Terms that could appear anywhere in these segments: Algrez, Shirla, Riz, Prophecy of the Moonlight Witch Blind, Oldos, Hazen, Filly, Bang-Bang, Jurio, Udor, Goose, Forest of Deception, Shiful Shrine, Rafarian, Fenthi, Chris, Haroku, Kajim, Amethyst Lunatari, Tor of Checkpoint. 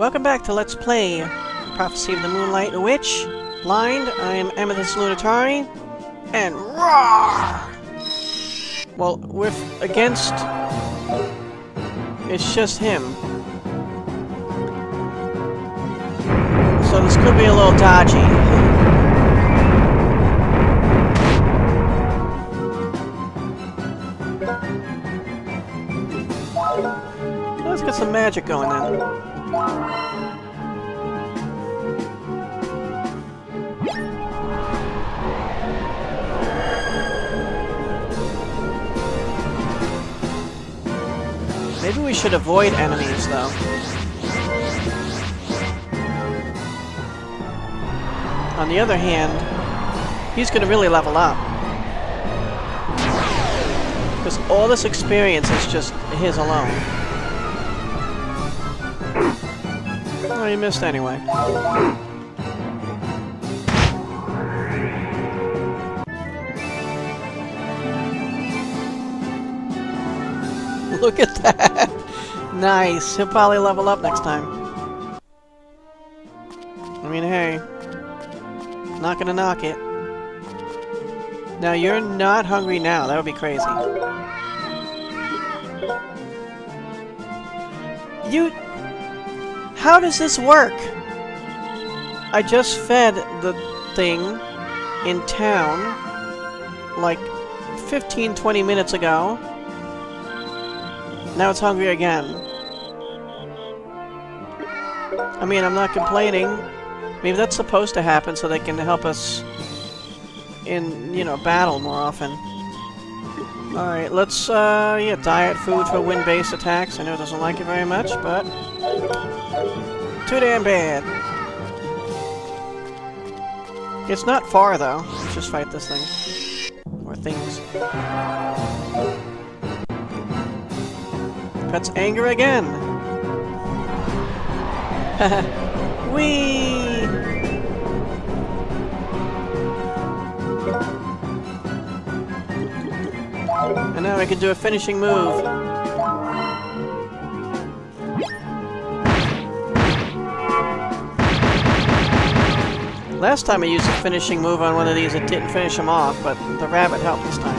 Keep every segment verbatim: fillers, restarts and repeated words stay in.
Welcome back to Let's Play Prophecy of the Moonlight Witch Blind. I am Amethyst Lunatari, and roar! Well, with against, it's just him. So this could be a little dodgy. Let's get some magic going then. Maybe we should avoid enemies though. On the other hand, he's gonna really level up. Because all this experience is just his alone. Oh, you missed anyway. Look at that! Nice! He'll probably level up next time. I mean, hey. Not gonna knock it. Now, you're not hungry now. That would be crazy. You... How does this work? I just fed the thing in town like fifteen, twenty minutes ago. Now it's hungry again. I mean, I'm not complaining. Maybe that's supposed to happen so they can help us in, you know, battle more often. Alright, let's, uh, yeah, diet food for wind-based attacks. I know it doesn't like it very much, but... too damn bad! It's not far, though. Let's just fight this thing. Or things. That's anger again! Whee! And now I can do a finishing move. Last time I used a finishing move on one of these, it didn't finish him off, but the rabbit helped this time.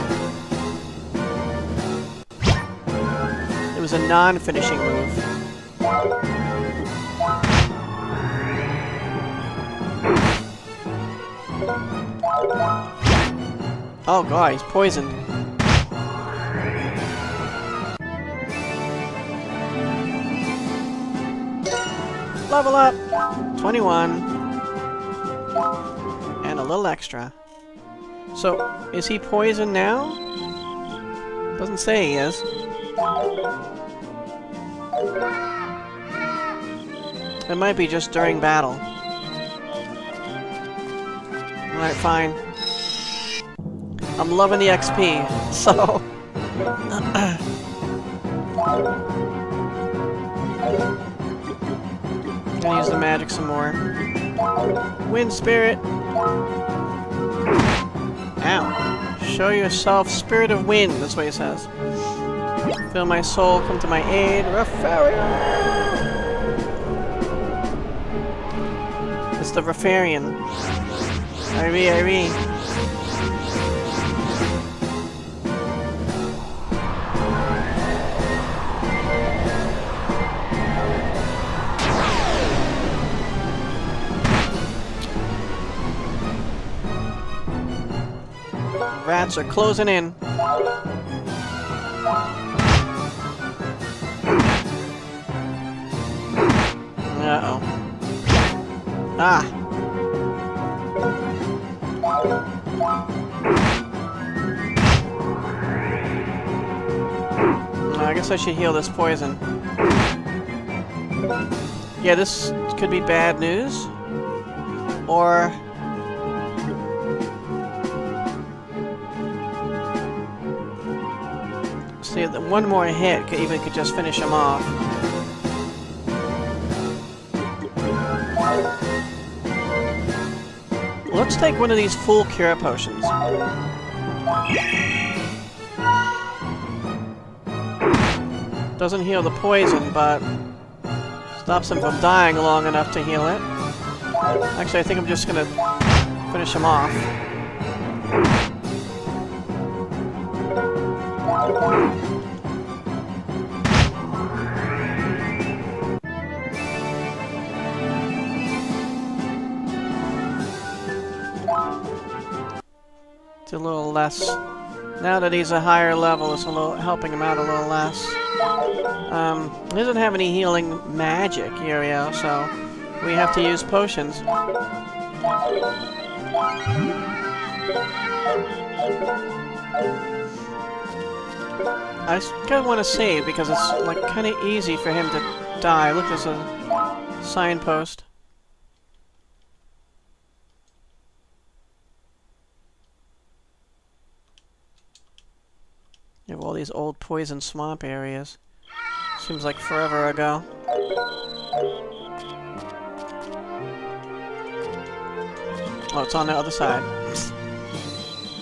It was a non-finishing move. Oh god, he's poisoned. Level up! twenty-one. And a little extra. So, is he poisoned now? Doesn't say he is. It might be just during battle. Alright, fine. I'm loving the X P, so... I'm gonna use the magic some more. Wind Spirit! Ow. Show yourself, Spirit of Wind, that's what he says. Feel my soul, come to my aid, Rafarian! It's the Rafarian. Iree, Iree. Rats are closing in. Uh-oh. Ah! I guess I should heal this poison. Yeah, this could be bad news. Or... see, one more hit could even could just finish him off. Let's take one of these full cure potions. Doesn't heal the poison, but Stops him from dying long enough to heal it. Actually, I think I'm just gonna finish him off. It's a little less. Now that he's a higher level, it's a little helping him out a little less. Um, he doesn't have any healing magic, Jurio, so we have to use potions. I kind of want to save because it's like kind of easy for him to die. Look, there's a signpost. You have all these old poison swamp areas. Seems like forever ago. Oh, it's on the other side.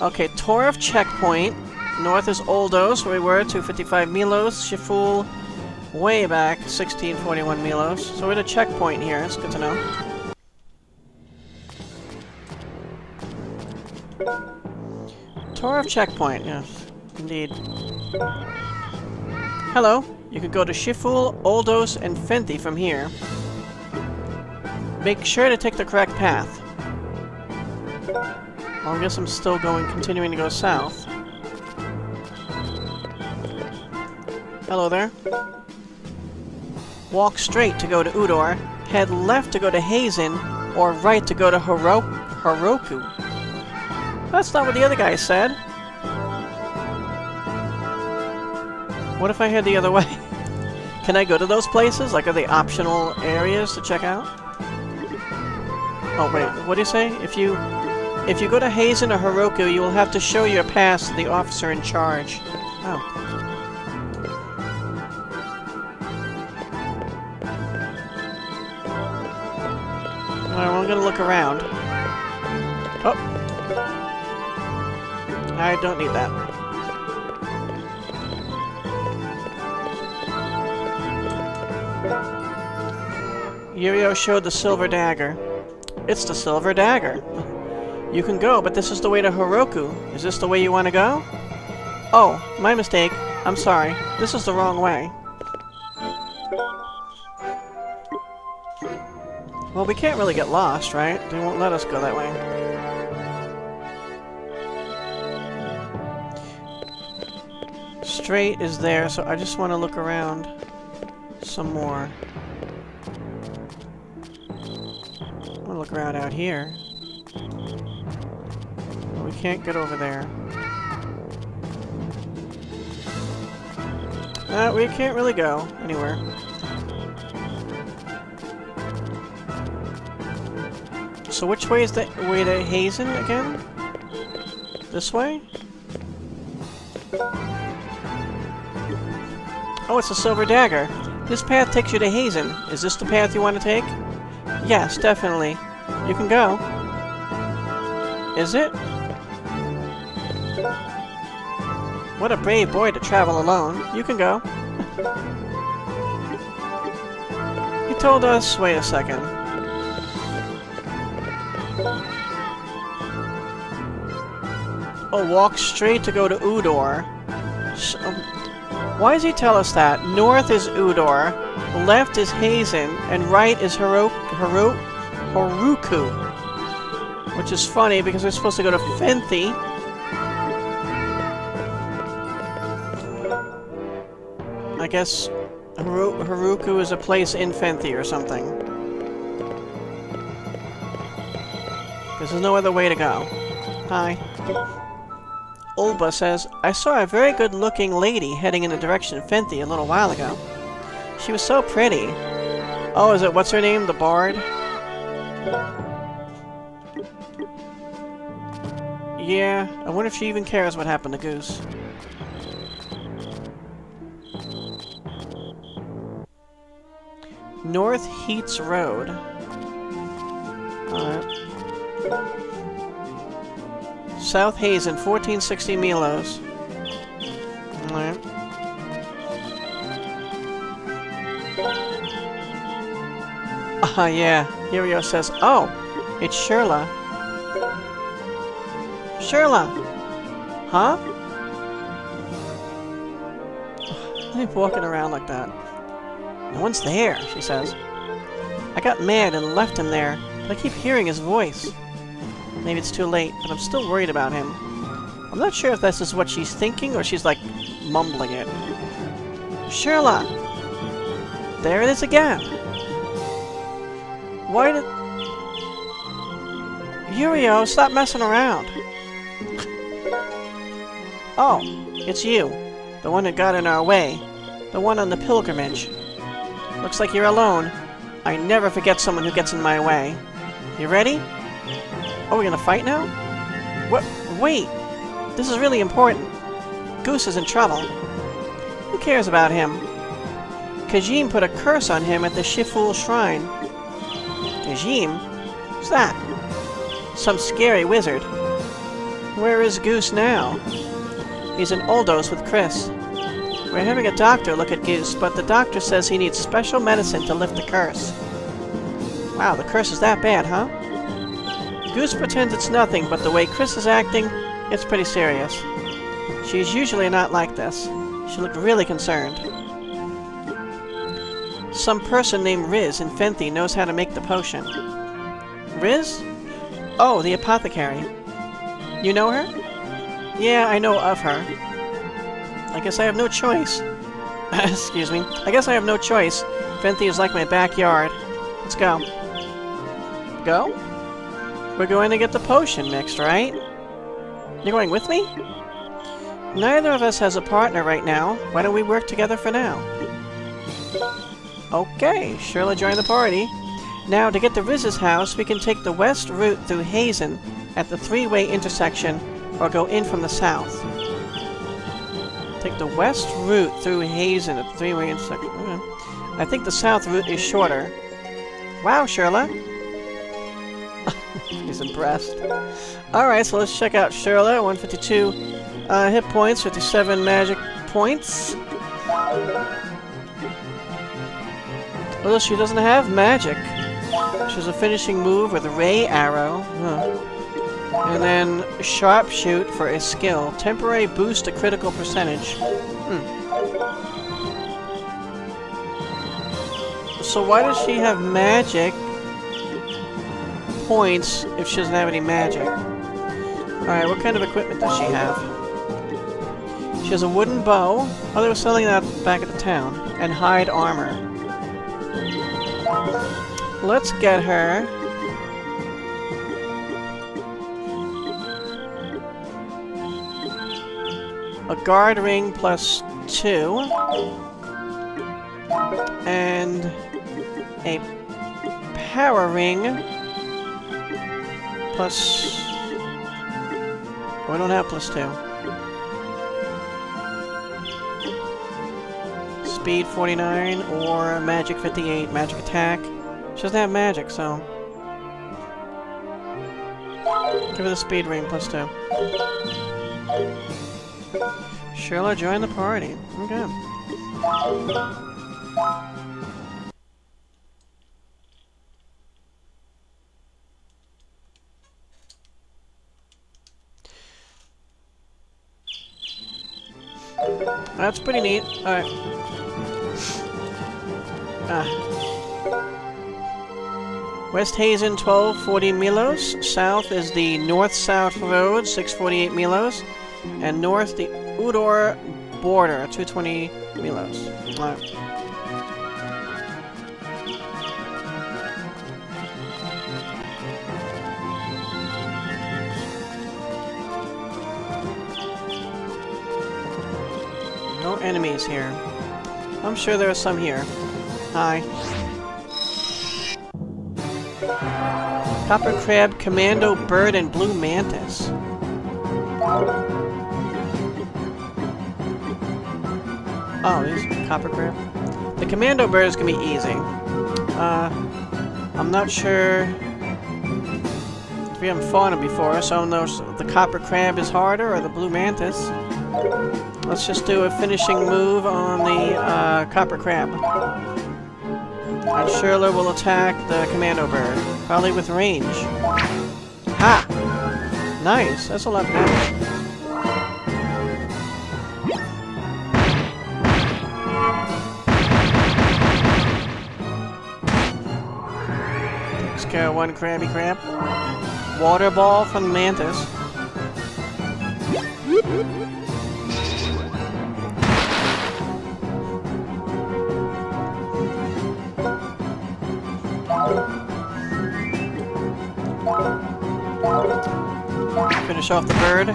Okay, Tor of Checkpoint. North is Oldos, where we were, two fifty-five Milos. Shiful, way back, sixteen forty-one Milos. So we're at a checkpoint here, it's good to know. Tor of Checkpoint, yes, indeed. Hello, you can go to Shiful, Oldos, and Fenthi from here. Make sure to take the correct path. Well, I guess I'm still going, continuing to go south. Hello there. Walk straight to go to Udor, head left to go to Hazen, or right to go to Haro Haroku. That's not what the other guy said. What if I head the other way? Can I go to those places? Like, are they optional areas to check out? Oh, wait, what do you say? If you... If you go to Hazen or Haroku, you will have to show your pass to the officer in charge. Oh. Alright, well, I'm gonna look around. Oh! I don't need that. Jurio showed the silver dagger. It's the silver dagger. You can go, but this is the way to Haroku. Is this the way you want to go? Oh, my mistake. I'm sorry. This is the wrong way. Well, we can't really get lost, right? They won't let us go that way. Straight is there, so I just want to look around some more. I want to look around out here. But we can't get over there. Uh, we can't really go anywhere. So which way is the way to Hazen again? This way? Oh, it's a silver dagger. This path takes you to Hazen. Is this the path you want to take? Yes, definitely. You can go. Is it? What a brave boy to travel alone. You can go. He told us... Wait a second. Oh, walk straight to go to Udor. So, why does he tell us that? North is Udor, left is Hazen, and right is Haro Haro Haroku. Which is funny, because we're supposed to go to Fenthi. I guess Haro Haroku is a place in Fenthi or something. Because there's no other way to go. Hi. Olba says, I saw a very good-looking lady heading in the direction of Fenthi a little while ago. She was so pretty. Oh, is it, what's her name? The Bard? Yeah, I wonder if she even cares what happened to Goose. North Heats Road. Alright. South Hazen, fourteen sixty Milos. Alright. Ah, uh, yeah. Jurio says, oh, it's Shirla. Shirla! Huh? I'm walking around like that. No one's there, she says. I got mad and left him there, but I keep hearing his voice. Maybe it's too late, but I'm still worried about him. I'm not sure if this is what she's thinking or she's, like, mumbling it. Shirla! There it is again! Why did... Jurio, stop messing around! Oh, it's you. The one who got in our way. The one on the pilgrimage. Looks like you're alone. I never forget someone who gets in my way. You ready? Are we gonna fight now? What? Wait! This is really important. Goose is in trouble. Who cares about him? Kajim put a curse on him at the Shiful Shrine. Kajim? Who's that? Some scary wizard. Where is Goose now? He's in Oldos with Chris. We're having a doctor look at Goose, but the doctor says he needs special medicine to lift the curse. Wow, the curse is that bad, huh? Goose pretends it's nothing, but the way Chris is acting, it's pretty serious. She's usually not like this. She looked really concerned. Some person named Riz in Fenthi knows how to make the potion. Riz? Oh, the apothecary. You know her? Yeah, I know of her. I guess I have no choice. Excuse me. I guess I have no choice. Fenthi is like my backyard. Let's go. Go? We're going to get the potion mixed, right? You're going with me? Neither of us has a partner right now. Why don't we work together for now? Okay, Shirla joined the party. Now, to get to Riz's house, we can take the west route through Hazen at the three-way intersection, or go in from the south. Take the west route through Hazen at the three-way intersection. I think the south route is shorter. Wow, Shirla! He's impressed. Alright, so let's check out Shirla. one fifty-two uh, hit points, fifty-seven magic points. Well, she doesn't have magic. She has a finishing move with a ray arrow. Huh. And then sharpshoot for a skill. Temporary boost to critical percentage. Hmm. So why does she have magic points if she doesn't have any magic? Alright, what kind of equipment does she have? She has a wooden bow. Oh, they were selling that back at the town. And hide armor. Let's get her. A guard ring plus two. And a power ring. Plus... Oh, I don't have plus two. Speed forty-nine or magic fifty-eight, magic attack. She doesn't have magic, so... Give her the speed ring, plus two. Shirla, join the party. Okay. That's pretty neat. Alright. Ah. West Hazen, twelve forty milos. South is the north-south road, six forty-eight milos. And north, the Udor border, two twenty milos. Alright. Enemies here. I'm sure there are some here. Hi. Copper crab, commando bird, and blue mantis. Oh, there's a copper crab. The commando bird is gonna be easy. Uh, I'm not sure. We haven't fought him before, so I don't know if the copper crab is harder or the blue mantis. Let's just do a finishing move on the uh, copper crab. And Shirla will attack the commando bird. Probably with range. Ha! Nice! That's a lot of damage. Takes care of one Krabby Crab. Water ball from the Mantis. Finish off the bird.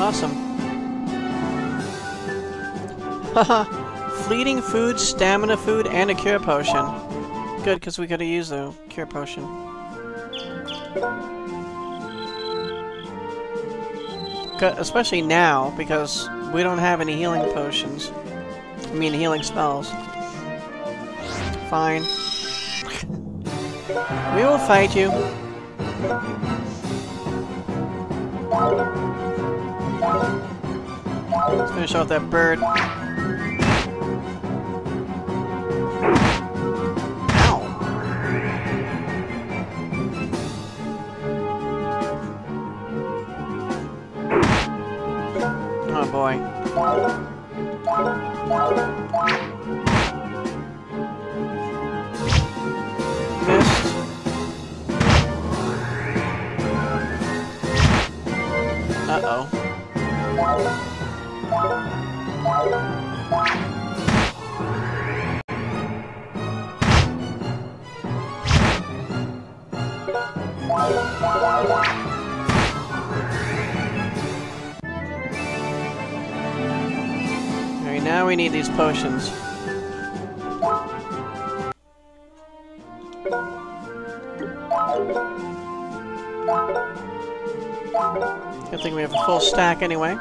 Awesome. Haha. Fleeting food, stamina food, and a cure potion. Good, because we gotta use the cure potion. Especially now, because we don't have any healing potions. I mean, healing spells. Fine. We will fight you. Let's finish off that bird. Boy. Missed. Uh-oh. Now we need these potions. Good thing we have a full stack anyway.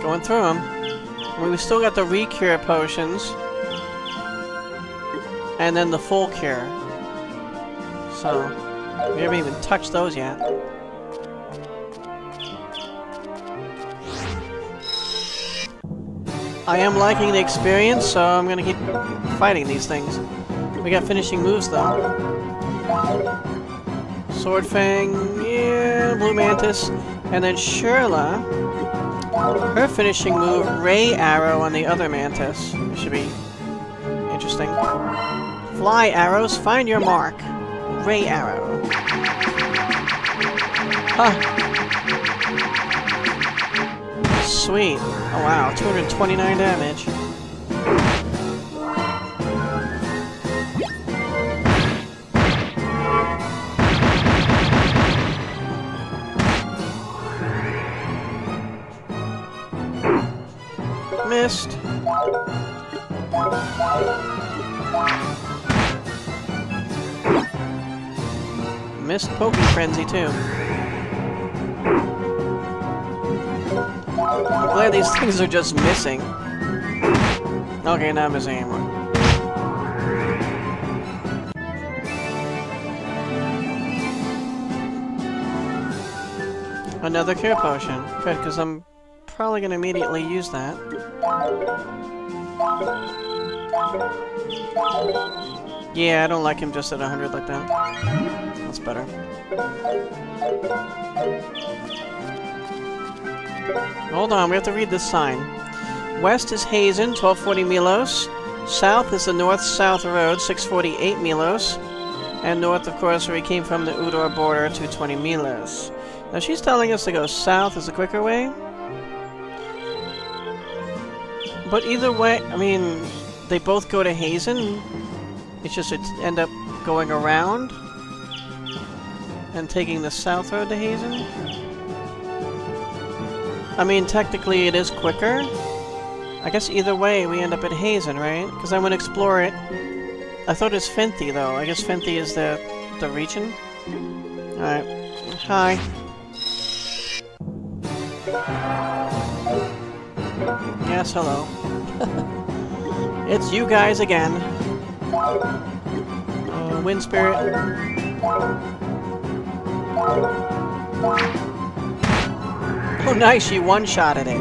Going through them. I mean, we still got the re-cure potions. And then the full cure. So... we haven't even touched those yet. I am liking the experience, so I'm gonna keep fighting these things. We got finishing moves, though. Sword Fang, yeah, Blue Mantis, and then Shirla. Her finishing move, Ray Arrow on the other Mantis. It should be interesting. Fly arrows, find your mark. Ray Arrow. Huh. Sweet. Oh wow, two hundred twenty-nine damage. Missed. Missed Poke Frenzy, too. I'm glad these things are just missing. Okay, not missing anymore. Another Cure Potion. Good, because I'm probably going to immediately use that. Yeah, I don't like him just at one hundred like that. That's better. Hold on, we have to read this sign. West is Hazen, twelve forty Milos. South is the north-south road, six forty-eight Milos. And north, of course, where we came from, the Udor border, two twenty Milos. Now she's telling us to go south is the quicker way. But either way, I mean, they both go to Hazen. It's just it end up going around and taking the south road to Hazen. I mean, technically it is quicker. I guess either way we end up at Hazen, right? Because I'm gonna explore it. I thought it was Fenthi though. I guess Fenthi is the the region. All right. Hi. Yes, hello. It's you guys again. Uh, Wind Spirit. Oh, nice, you one-shotted it.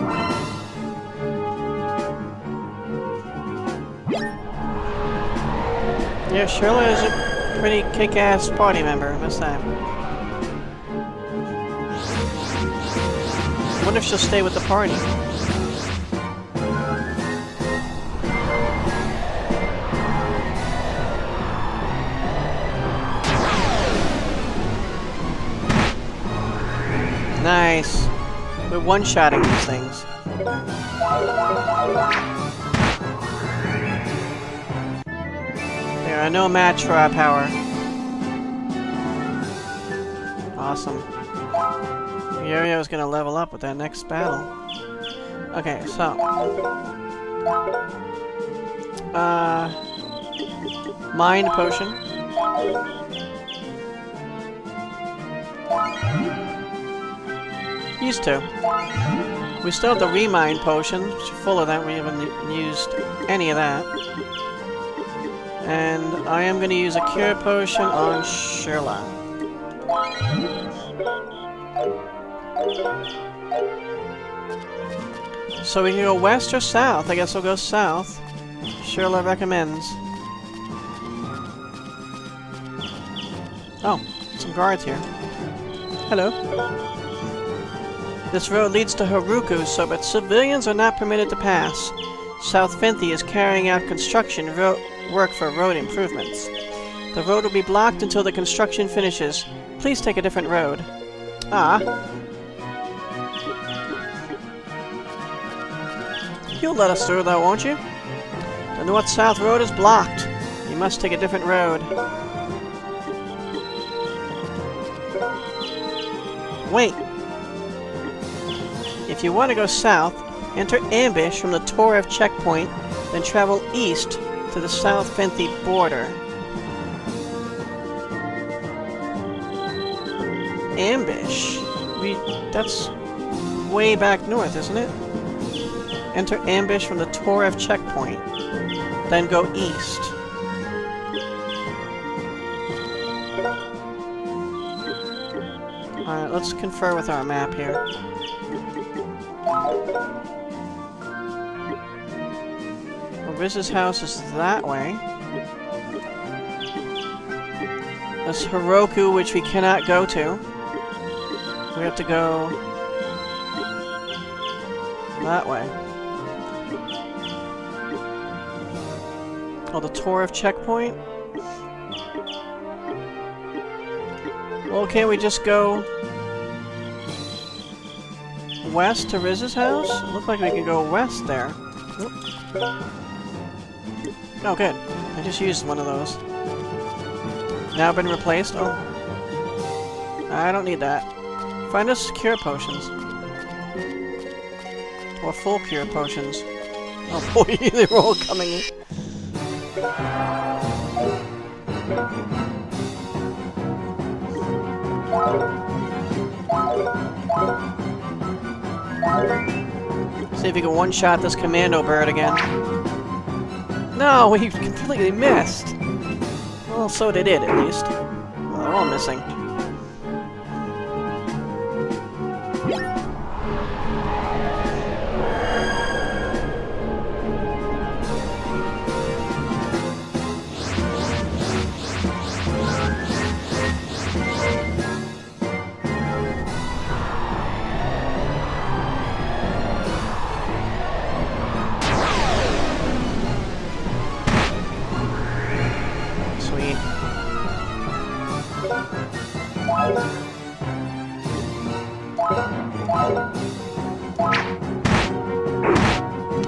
Yeah, Shirla is a pretty kick-ass party member this time. Wonder if she'll stay with the party. Nice. We're one-shotting these things. There are no match for our power. Awesome. Yurio's gonna level up with that next battle. Okay, so. Uh. Mind Potion. Used to. We still have the Remind Potion, which is full of that. We haven't used any of that. And I am going to use a Cure Potion on Shirla. So we can go west or south. I guess we'll go south. Shirla recommends. Oh, some guards here. Hello. This road leads to Haroku, so but civilians are not permitted to pass. South Fenthi is carrying out construction ro work for road improvements. The road will be blocked until the construction finishes. Please take a different road. Ah. You'll let us through though, won't you? The north-south road is blocked. You must take a different road. Wait. If you want to go south, enter Ambush from the Tor of Checkpoint, then travel east to the South Fenthi border. Ambush? We... that's... way back north, isn't it? Enter Ambush from the Tor of Checkpoint, then go east. Alright, let's confer with our map here. Well, Riz's house is that way. That's Haroku, which we cannot go to. We have to go that way. Oh, the Tor of Checkpoint? Well, can't we just go west to Riz's house? It looks like we can go west there. Oop. Oh, good. I just used one of those. Now been replaced? Oh. I don't need that. Find us cure potions. Or full cure potions. Oh boy, they're all coming in. See if we can one-shot this commando bird again. No, we completely missed! Well, so did it, at least. Well, they're all missing.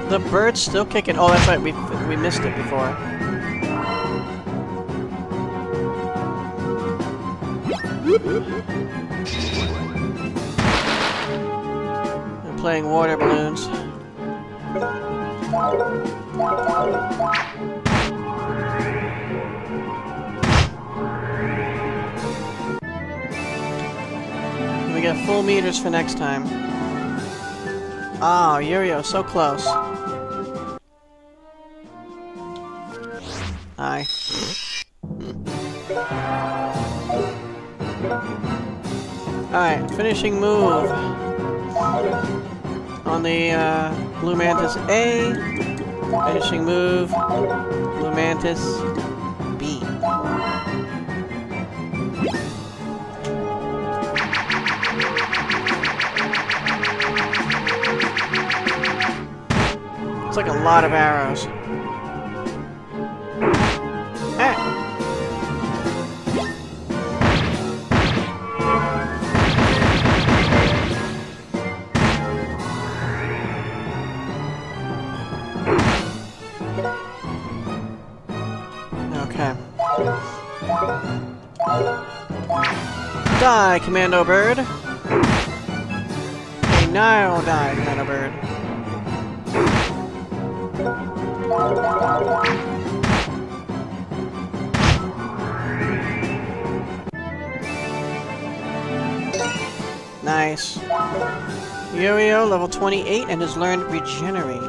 The bird's still kicking. Oh, that's right. We we missed it before. They're playing water balloons. We got full meters for next time. Oh, Jurio, so close. Hi. Alright, finishing move. On the uh, Blue Mantis A. Finishing move. Blue Mantis B. It's like a lot of arrows. Die, Commando Bird! Hey, now die, Commando Bird! Nice. Jurio, level twenty-eight, and has learned Regenerate.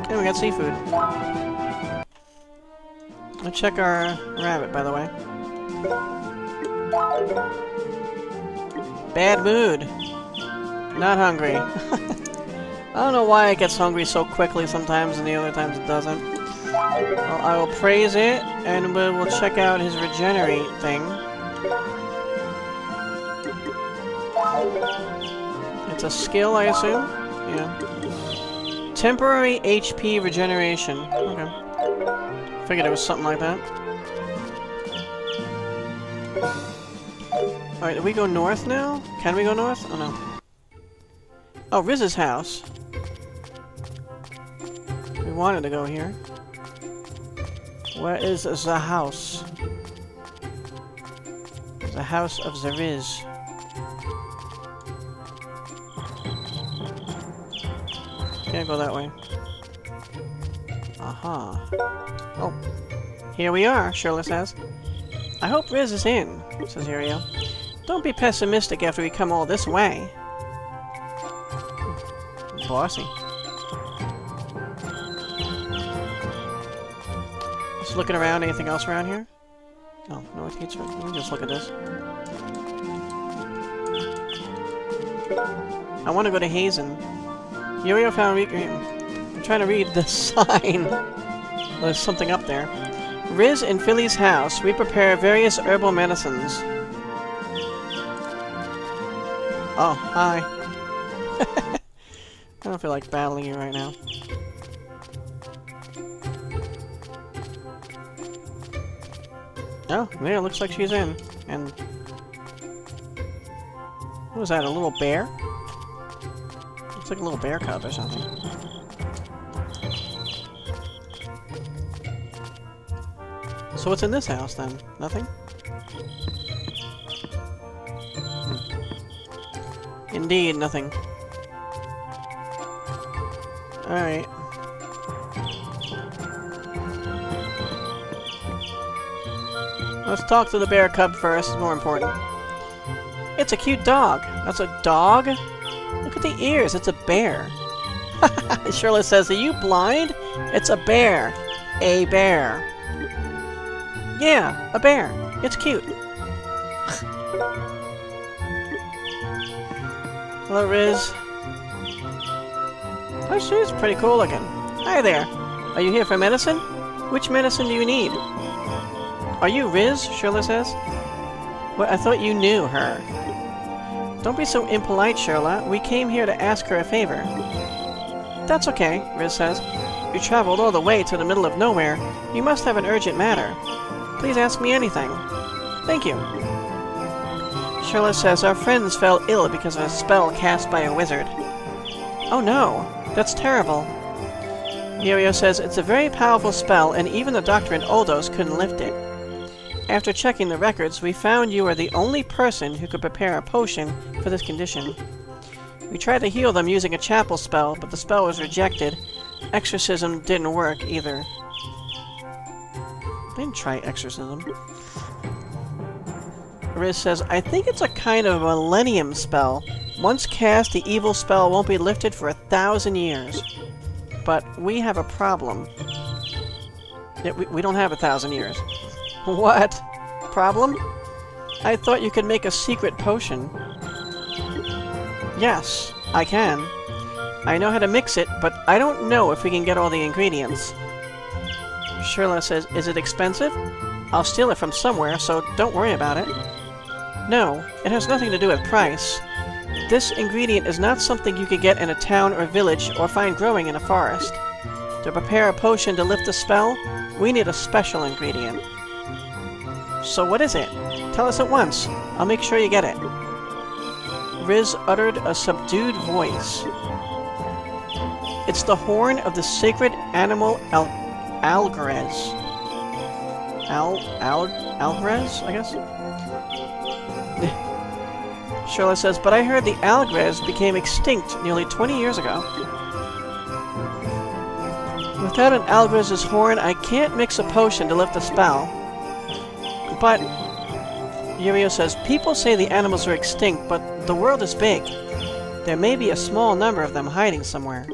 Okay, we got seafood. Let's check our rabbit, by the way. Bad mood. Not hungry. I don't know why it gets hungry so quickly sometimes and the other times it doesn't. Well, I will praise it, and we will check out his regenerate thing. It's a skill, I assume? Yeah. Temporary H P regeneration. Okay. Figured it was something like that. Alright, do we go north now? Can we go north? Oh no. Oh, Riz's house. We wanted to go here. Where is the house? The house of the Riz. Can't go that way. Aha. Oh. Here we are, Shirla says. I hope Riz is in, says Jurio. Don't be pessimistic after we come all this way. Bossy. Just looking around, anything else around here? Oh, no, it hates me. Let me just look at this. I want to go to Hazen. Jurio found... Re trying to read the sign. There's something up there. Riz and Filly's house. We prepare various herbal medicines. Oh, hi. I don't feel like battling you right now. Oh, there. Looks like she's in. And what was that? A little bear? Looks like a little bear cub or something. So what's in this house, then? Nothing? Hmm. Indeed, nothing. Alright. Let's talk to the bear cub first, it's more important. It's a cute dog! That's a dog? Look at the ears, it's a bear! Shirla says, are you blind? It's a bear! A bear! Yeah, a bear. It's cute. Hello, Riz. Oh, she's pretty cool looking. Hi there. Are you here for medicine? Which medicine do you need? Are you Riz? Shirla says. Well, I thought you knew her. Don't be so impolite, Shirla. We came here to ask her a favor. That's okay, Riz says. You traveled all the way to the middle of nowhere. You must have an urgent matter. Please ask me anything. Thank you. Shirla says, our friends fell ill because of a spell cast by a wizard. Oh no, that's terrible. Jurio says, it's a very powerful spell, and even the doctor in Oldos couldn't lift it. After checking the records, we found you are the only person who could prepare a potion for this condition. We tried to heal them using a chapel spell, but the spell was rejected. Exorcism didn't work either. I didn't try exorcism. Riz says, I think it's a kind of millennium spell. Once cast, the evil spell won't be lifted for a thousand years. But we have a problem. Yeah, we, we don't have a thousand years. What? Problem? I thought you could make a secret potion. Yes, I can. I know how to mix it, but I don't know if we can get all the ingredients. Shirla says, is it expensive? I'll steal it from somewhere, so don't worry about it. No, it has nothing to do with price. This ingredient is not something you could get in a town or village or find growing in a forest. To prepare a potion to lift the spell, we need a special ingredient. So what is it? Tell us at once. I'll make sure you get it. Riz uttered a subdued voice. It's the horn of the sacred animal Al Algrez. Al Al Algrez, I guess? Shirla says, but I heard the Algrez became extinct nearly twenty years ago. Without an Algrez's horn, I can't mix a potion to lift the spell. But, Jurio says, people say the animals are extinct, but the world is big. There may be a small number of them hiding somewhere.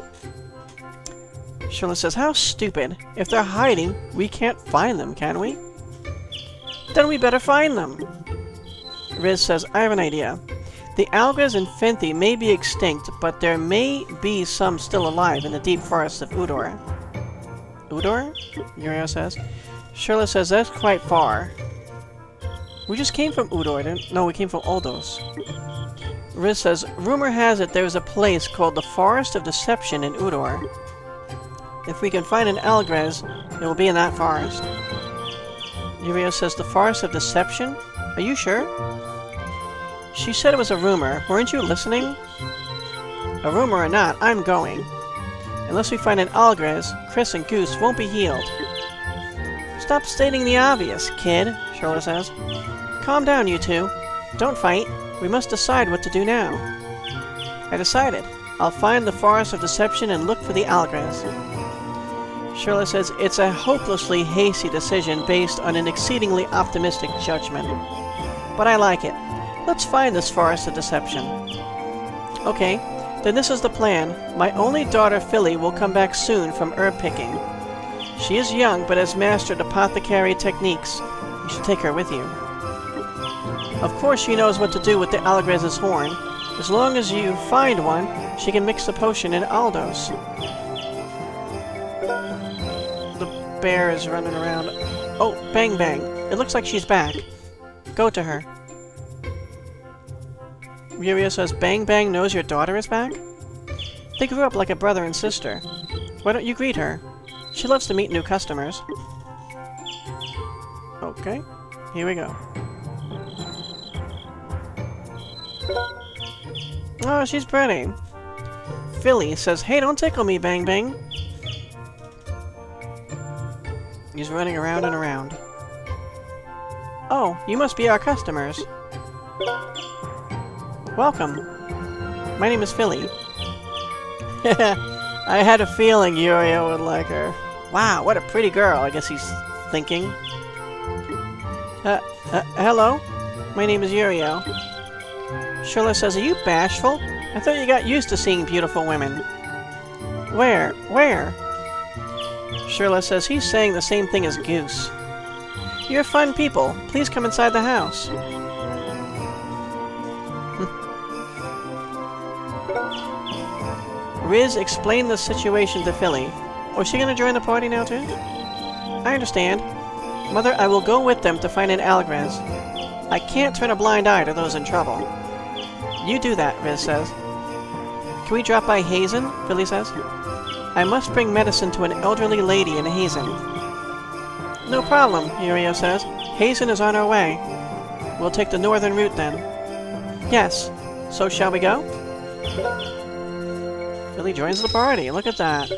Shirla says, how stupid. If they're hiding, we can't find them, can we? Then we better find them. Riz says, I have an idea. The Algrez and Fenthi may be extinct, but there may be some still alive in the deep forests of Udor. Udor? Jurio says. Shirla says, that's quite far. We just came from Udor, didn't? No, we came from Oldos. Riz says, rumor has it there is a place called the Forest of Deception in Udor. If we can find an Algrez, it will be in that forest. Jurio says, the Forest of Deception? Are you sure? She said it was a rumor. Weren't you listening? A rumor or not, I'm going. Unless we find an Algrez, Chris and Goose won't be healed. Stop stating the obvious, kid, Shirla says. Calm down, you two. Don't fight. We must decide what to do now. I decided. I'll find the Forest of Deception and look for the Algrez. Shirla says, it's a hopelessly hasty decision based on an exceedingly optimistic judgment. But I like it. Let's find this Forest of Deception. Okay, then this is the plan. My only daughter, Filly, will come back soon from herb-picking. She is young, but has mastered apothecary techniques. You should take her with you. Of course she knows what to do with the Algrez's horn. As long as you find one, she can mix the potion in Oldos. The bear is running around. Oh, Bang-Bang. It looks like she's back. Go to her. Jurio says, Bang-Bang knows your daughter is back? They grew up like a brother and sister. Why don't you greet her? She loves to meet new customers. Okay, here we go. Oh, she's pretty. Filly says, hey, don't tickle me, Bang-Bang. He's running around and around. Oh, you must be our customers. Welcome. My name is Filly. I had a feeling Jurio would like her. Wow, what a pretty girl, I guess he's thinking. Uh, uh hello? My name is Jurio. Shirla says, are you bashful? I thought you got used to seeing beautiful women. Where? Where? Shirla says, he's saying the same thing as Goose. You're fun people. Please come inside the house. Riz explained the situation to Filly. Oh, is she going to join the party now, too? I understand. Mother, I will go with them to find an Algrez. I can't turn a blind eye to those in trouble. You do that, Riz says. Can we drop by Hazen? Filly says. I must bring medicine to an elderly lady in Hazen. No problem, Jurio says. Hazen is on our way. We'll take the northern route then. Yes. So shall we go? Filly joins the party. Look at that.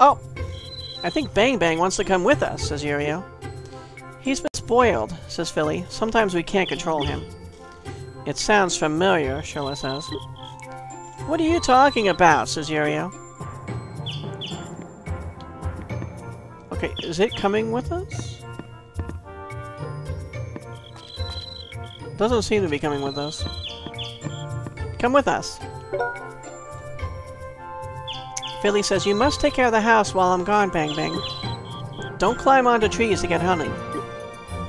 Oh! I think Bang Bang wants to come with us, says Jurio. He's been spoiled, says Filly. Sometimes we can't control him. It sounds familiar, Shirla says. What are you talking about? Says Jurio. Okay, is it coming with us? Doesn't seem to be coming with us. Come with us. Filly says, you must take care of the house while I'm gone, Bang-Bang. Don't climb onto trees to get honey.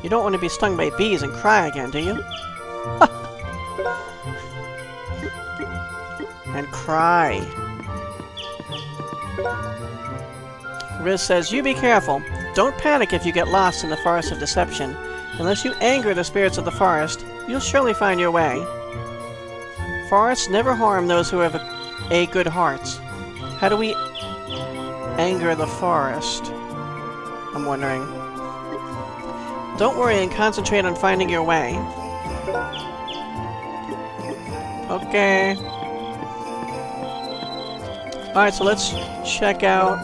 You don't want to be stung by bees and cry again, do you? And cry. Riz says, you be careful. Don't panic if you get lost in the Forest of Deception. Unless you anger the spirits of the forest, you'll surely find your way. Forests never harm those who have a, a good heart. How do we anger the forest? I'm wondering. Don't worry and concentrate on finding your way. Okay. Alright, so let's check out...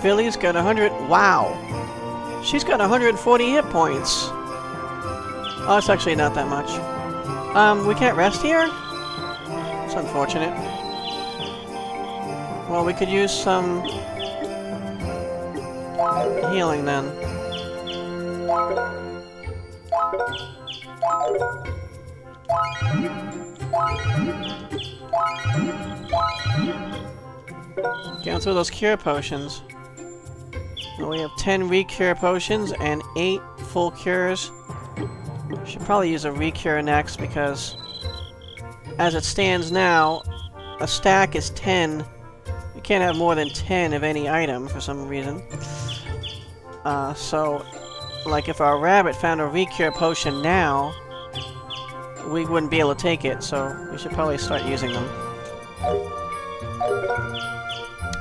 Filly's got one hundred... Wow! She's got one hundred forty hit points. Oh, it's actually not that much. Um, we can't rest here? It's unfortunate. Well, we could use some... healing, then. Down through those cure potions. Well, we have ten re-cure potions and eight full cures. Should probably use a re-cure next because as it stands now, a stack is ten. You can't have more than ten of any item for some reason. Uh, so, like if our rabbit found a re-cure potion now, we wouldn't be able to take it, so we should probably start using them.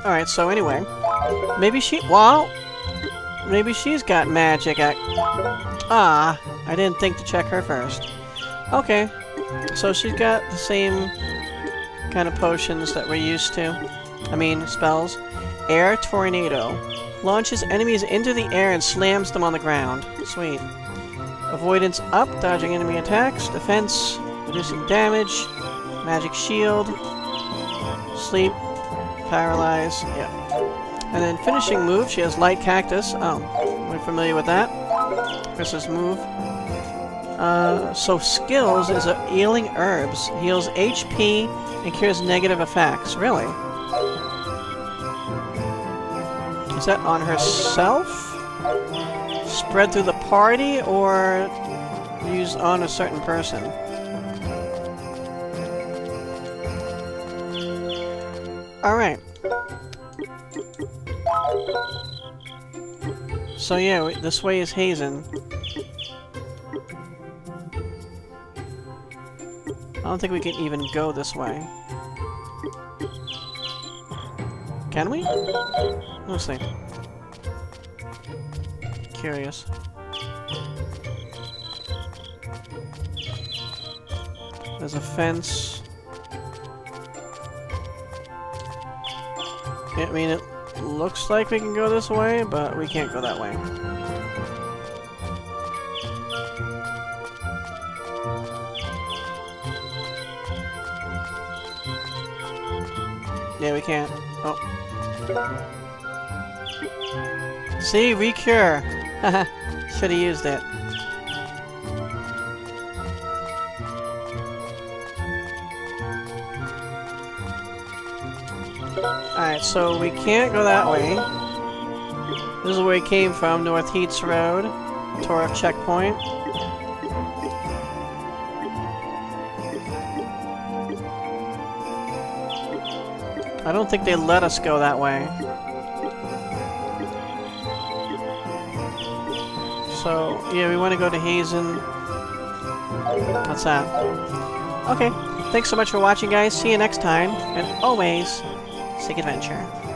Alright, so anyway, maybe she- well, maybe she's got magic at- ah, I didn't think to check her first. Okay, so she's got the same kind of potions that we're used to. I mean, spells. Air Tornado. Launches enemies into the air and slams them on the ground. Sweet. Avoidance up, dodging enemy attacks. Defense, reducing damage. Magic shield. Sleep. Paralyze. Yeah. And then finishing move, she has Light Cactus. Oh, we're familiar with that. Chris's move. Uh, so skills is a healing herbs. Heals H P and cures negative effects. Really? Is that on herself? Spread through the party or used on a certain person? Alright. So yeah, this way is Hazen. I don't think we can even go this way. Can we? Let's see. Curious. There's a fence. I mean, it looks like we can go this way, but we can't go that way. Yeah, we can't. Oh. See, re-cure! Haha, should've used it. Alright, so we can't go that way. This is where we came from, North Heats Road, Tor of Checkpoint. I don't think they let us go that way. So, yeah, we want to go to Hazen. What's that? Okay, thanks so much for watching, guys. See you next time, and always... seek adventure.